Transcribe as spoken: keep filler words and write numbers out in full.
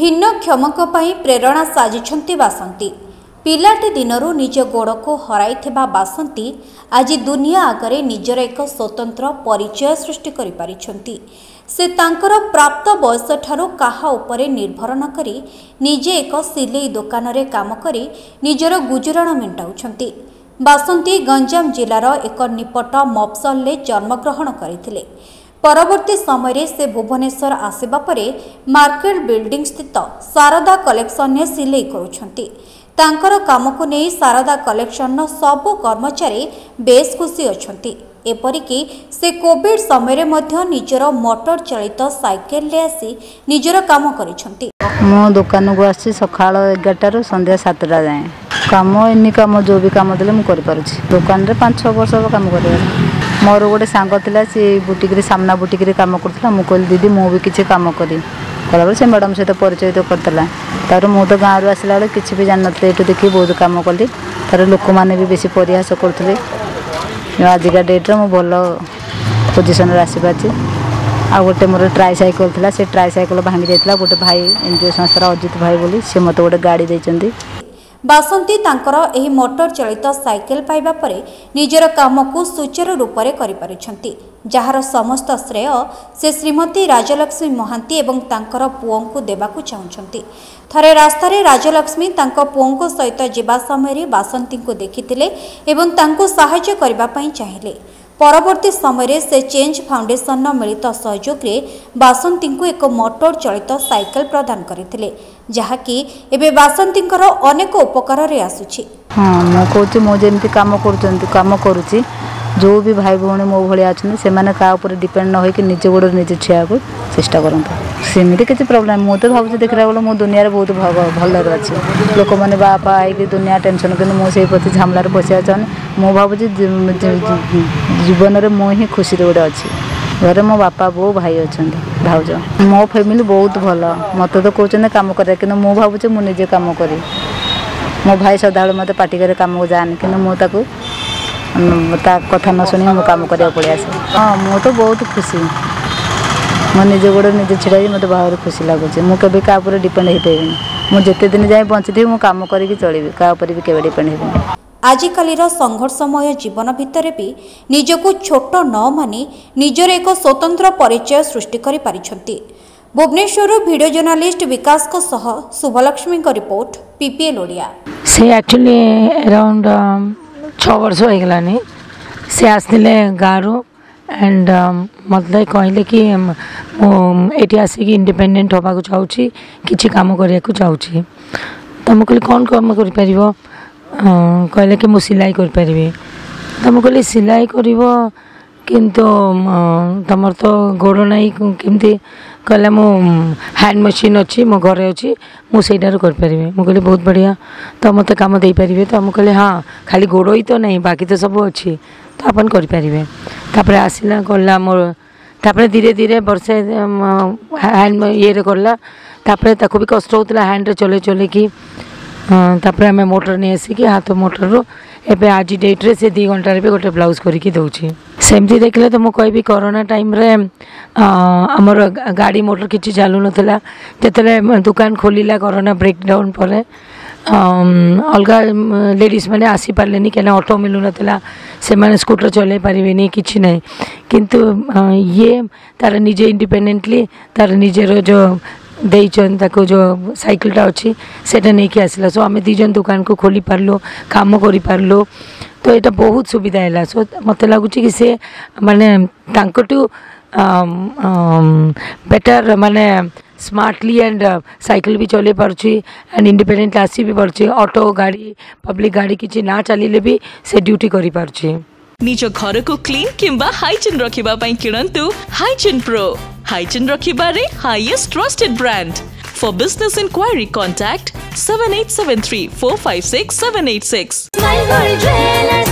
ଭିନ୍ନକ୍ଷମଙ୍କ ପାଇଁ ପ୍ରେରଣା ସାଜିଛନ୍ତି ବାସନ୍ତୀ। ପିଲାଟି ଦିନରୁ ନିଜ ଗୋଡ଼କୁ ହରାଇଥିବା ବାସନ୍ତୀ ଆଜି ଦୁନିଆ ଆଗରେ ନିଜର ଏକ ସ୍ୱତନ୍ତ୍ର ପରିଚୟ ସୃଷ୍ଟି କରିପାରିଛନ୍ତି। ସେ ତାଙ୍କର ପ୍ରାପ୍ତ ବୟସଠାରୁ କାହା ଉପରେ ନିର୍ଭର ନ କରି ନିଜେ ଏକ ସିଲେଇ ଦୋକାନରେ କାମ କରି ନିଜର ଗୁଜୁରାଣ ମେଣ୍ଟାଉଛନ୍ତି। ବାସନ୍ତୀ ଗଞ୍ଜାମ ଜିଲ୍ଲାର ଏକ ନିପଟ ମଫସଲରେ ଜନ୍ମଗ୍ରହଣ କରିଥିଲେ। परवर्ती समय से भुवनेश्वर आसिबा परे मार्केट बिल्डिंग स्थित शारदा कलेक्शन ने सिलाई करुछंती। तांकर काम को नहीं शारदा कलेक्शन सबु कर्मचारी बेस खुशी अच्छी। एपरिकी से कोविड समय मध्य निजर मोटर चलित साइकेल आसी निजर काम करिछंती। मो दुकान को आसी सकाळ एगारटा रु संध्या सातटा जाए काम एनी काम जो भी काम देले मु करि पारुछि। दुकान रे पांच छह वर्ष काम करिया। मोर गोटे सांग था सी बुटिक सामना बुटिक कम करूँ। मु कह दीदी मु भी किसी कम करी कला से मैडम सहित परिचय तो करता। तर मु तो गाँव रू आसला बेल कि भी जान नी देखिए बहुत कम कली। तर लोक मैंने भी बेस परिहास करुले। आजिका डेट्रे मुझे भल पोजिशन आसपारी। आ गए मोर ट्राई साइकल था से ट्राई साइकल भांगी जाता। गोटे भाई एनजीओ संस्थार अजित भाई बोली सी मत गोटे गाड़ी देते। बासंती तांकर एही मोटर चलित साइकेल पाइबा परे निजर काम को सुचारू रूप से करिपारिछंती। जहार समस्त श्रेय से श्रीमती राजलक्ष्मी महांती एवं तांकर पुओंकु देबाकु चाहुछंती। थरे रास्तारे राजलक्ष्मी तांको पुओंको सहित जीवा समय बासंती को देखिथिले एवं तांको सहायता करबा पई चाहिले। परवर्ती समय से चेंज फाउंडेशन मिलित सहयोग में बासंती को एक मोटर चलित साइकल प्रदान करथिले, जहाँकि एवं बासंती अनेक उपकार आसूँ। हाँ मु कहूँ मुझे कम करम कर जो भी भाई भाई मो भाया अच्छा से डिपेंड न होकर निज गोड़ निजे ठिया को चेषा करमती। किसी प्रोब्लेम मुझे भाव देखा गल मो दुनिया बहुत भलर अच्छे। लोक मैंने बापा आई दुनिया टेंशन कि मुझे प्रति झामला बसा चाहूँ। मु भावी जीवन में मुझे खुशी गोटे अच्छी। घर मो बापा बो भाई अच्छा भाज मो फैमिली बहुत भल। मत तो कहते कम कर कि भावुचे मुझे कम करी। मो भाई सदा मत पार्टी करे कम को जाने कि मुझे कथा न शुणी मो कम करा पड़े। हाँ मु तो बहुत खुशी। मो निज गोड़ निजे छिड़ाई मत बहुत खुशी लगुच। मुझे क्या डिपेंड हो पारे मुझे जिते दिन जाए बंचीथी मुझे कम करी चलि क्या केवे डिपेंड हो। आजिकाल संघर्षमय जीवन भितर भी निजको छोट न मानि निजर एक स्वतंत्र परिचय सृष्टि करि पारिछंती। भुवनेश्वर वीडियो जर्नालीस्ट विकास को सह शुभलक्ष्मी को रिपोर्ट पीपीएल ओडिया। से एक्चुअली अराउंड छः वर्ष हो गलानी से आसते गाँव एंड मतलब कहले कि ये आसिक इंडिपेंडेंट होगा चाहूँगी किसी कम करने को चाहूँगी। तो मुझे कहली कौन कम कर कहले कि मु सिलाई करी। तो मुझे कहली सिलाई कर किंतु तुम तो गोड़ नहीं केमती कहला मु हैंड मशीन अच्छी मो घर अच्छी मुझार करें। मुझे बहुत बढ़िया तो मत कम दे पारे। तो मुझे कहले हाँ खाली गोड़ ही तो नहीं बाकी तो सब अच्छी तो आपन करें। तापर आसला गला मोर तापर धीरे धीरे बर्षे हैंड ये गला तापर ताको भी कष्ट होता हैंड चले चले कि तापर आम मोटर नहीं आसिक हाथ मोटर रो ए आज डेट्रे से दी घंटार भी गोटे ब्लाउज करके दौर। सेमती देखिले तो मुझे कहबी कोरोना टाइम रे आमर गाड़ी मोटर किसी चलू ना जिते दुकान खोल कोरोना ब्रेकडाउन पर अलग लेडीज मैंने आसीपारे क्या ऑटो मिलू ना से मैंने स्कूटर चल पारे कि नहीं। किंतु ये तार निजे इंडिपेंडेंटली तार निजेर जो ताको जो साइकिलटा अच्छी सेटा नहीं कि आसला। सो आम दीजन दुकान को खोली पार्लो काम करी पार्लो। तो यहाँ बहुत सुविधा है। सो मत लगुच कि से माने तांकटू बेटर माने स्मार्टली एंड साइकिल भी चले पार्ची एंड इंडिपेंडेंट आसी भी पार्ची। ऑटो गाड़ी पब्लिक गाड़ी किसी ना चलिए भी से ड्यूटी करी पार्ची। निज घर को क्लीन किंबा हाइजीन रखिबा पई किनंतु हाइजीन प्रो। हाइजीन रखिबारे highest trusted brand. For business inquiry contact seven eight seven three four five six seven eight six.